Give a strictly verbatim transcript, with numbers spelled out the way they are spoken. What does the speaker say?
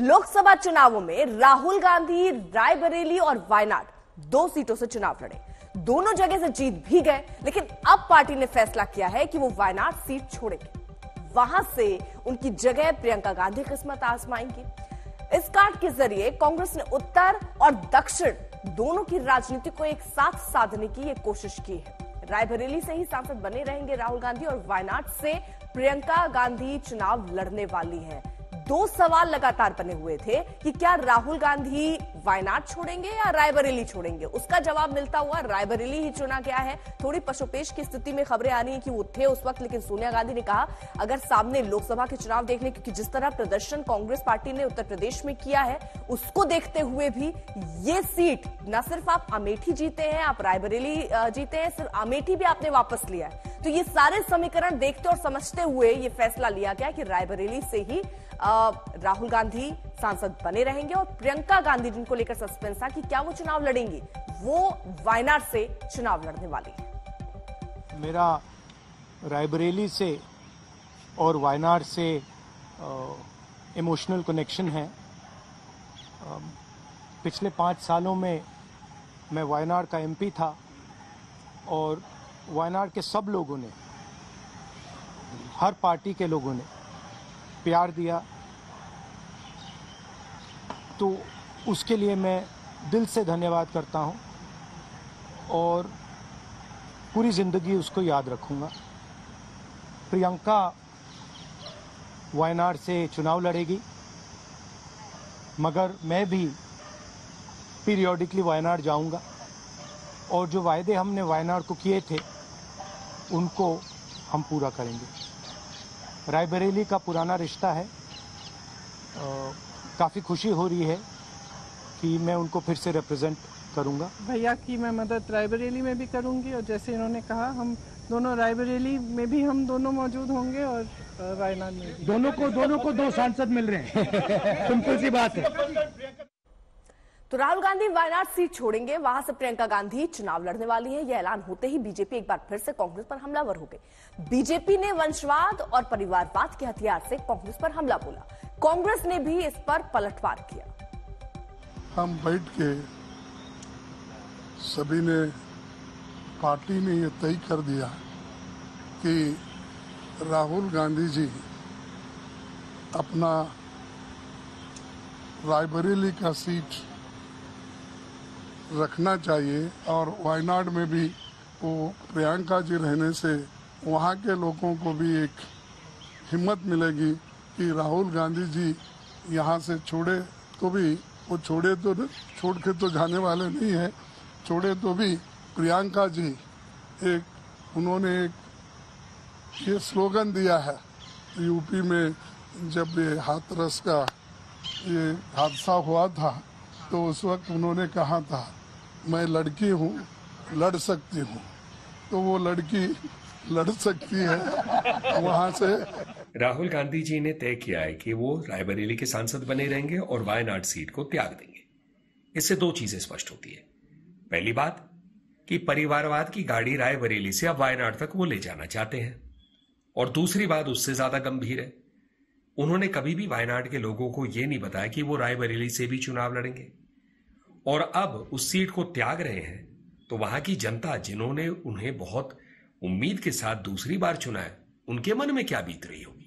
लोकसभा चुनावों में राहुल गांधी रायबरेली और वायनाड दो सीटों से चुनाव लड़े, दोनों जगह से जीत भी गए। लेकिन अब पार्टी ने फैसला किया है कि वो वायनाड सीट छोड़ेंगे, वहां से उनकी जगह प्रियंका गांधी किस्मत आजमाएंगी। इस कार्ड के जरिए कांग्रेस ने उत्तर और दक्षिण दोनों की राजनीति को एक साथ साधने की ये कोशिश की है। रायबरेली से ही सांसद बने रहेंगे राहुल गांधी और वायनाड से प्रियंका गांधी चुनाव लड़ने वाली है। दो सवाल लगातार बने हुए थे कि क्या राहुल गांधी वायनाड छोड़ेंगे या रायबरेली छोड़ेंगे। उसका जवाब मिलता हुआ रायबरेली ही चुना गया है। थोड़ी पशोपेश की स्थिति में खबरें आ रही हैं कि वो थे उस वक्त, लेकिन सोनिया गांधी ने कहा अगर सामने लोकसभा के चुनाव देख लें, क्योंकि जिस तरह प्रदर्शन कांग्रेस पार्टी ने उत्तर प्रदेश में किया है उसको देखते हुए भी ये सीट, न सिर्फ आप अमेठी जीते हैं, आप रायबरेली जीते हैं, सिर्फ अमेठी भी आपने वापस लिया है। तो ये सारे समीकरण देखते और समझते हुए ये फैसला लिया गया कि रायबरेली से ही राहुल गांधी सांसद बने रहेंगे और प्रियंका गांधी, जिनको लेकर सस्पेंस था कि क्या वो चुनाव लड़ेंगी, वो वायनाड से चुनाव लड़ने वाली है। मेरा रायबरेली से और वायनाड से इमोशनल कनेक्शन है। आ, पिछले पाँच सालों में मैं वायनाड का एमपी था और वायनाड के सब लोगों ने, हर पार्टी के लोगों ने प्यार दिया, तो उसके लिए मैं दिल से धन्यवाद करता हूं और पूरी ज़िंदगी उसको याद रखूंगा। प्रियंका वायनाड से चुनाव लड़ेगी, मगर मैं भी पीरियोडिकली वायनाड जाऊंगा और जो वायदे हमने वायनाड को किए थे उनको हम पूरा करेंगे। रायबरेली का पुराना रिश्ता है। काफ़ी खुशी हो रही है कि मैं उनको फिर से रिप्रेजेंट करूंगा। भैया की मैं मदद रायबरेली में भी करूंगी और जैसे इन्होंने कहा हम दोनों रायबरेली में भी हम दोनों मौजूद होंगे और वायनाड में भी। दोनों को दोनों को दो सांसद मिल रहे हैं, सिंपल सी बात है। तो राहुल गांधी वायनाड सीट छोड़ेंगे, वहां से प्रियंका गांधी चुनाव लड़ने वाली है। यह ऐलान होते ही बीजेपी एक बार फिर से कांग्रेस पर हमलावर हो गई। बीजेपी ने वंशवाद और परिवारवाद के हथियार से कांग्रेस पर हमला बोला, कांग्रेस ने भी इस पर पलटवार किया। हम बैठ के सभी ने, पार्टी ने यह तय कर दिया कि राहुल गांधी जी अपना रायबरेली का सीट रखना चाहिए और वायनाड में भी वो प्रियंका जी रहने से वहाँ के लोगों को भी एक हिम्मत मिलेगी कि राहुल गांधी जी यहाँ से छोड़े तो भी वो छोड़े तो छोड़ के तो जाने वाले नहीं है, छोड़े तो भी प्रियंका जी एक, उन्होंने एक ये स्लोगन दिया है। यूपी में जब ये हाथरस का ये हादसा हुआ था तो उस वक्त उन्होंने कहा था मैं लड़की हूँ, लड़ सकती हूँ, तो वो लड़की लड़ सकती है। वहाँ से राहुल गांधी जी ने तय किया है कि वो रायबरेली के सांसद बने रहेंगे और वायनाड सीट को त्याग देंगे। इससे दो चीजें स्पष्ट होती है। पहली बात कि परिवारवाद की गाड़ी रायबरेली से अब वायनाड तक वो ले जाना चाहते हैं, और दूसरी बात उससे ज्यादा गंभीर है, उन्होंने कभी भी वायनाड के लोगों को यह नहीं बताया कि वो रायबरेली से भी चुनाव लड़ेंगे और अब उस सीट को त्याग रहे हैं। तो वहां की जनता, जिन्होंने उन्हें बहुत उम्मीद के साथ दूसरी बार चुना है, उनके मन में क्या बीत रही होगी।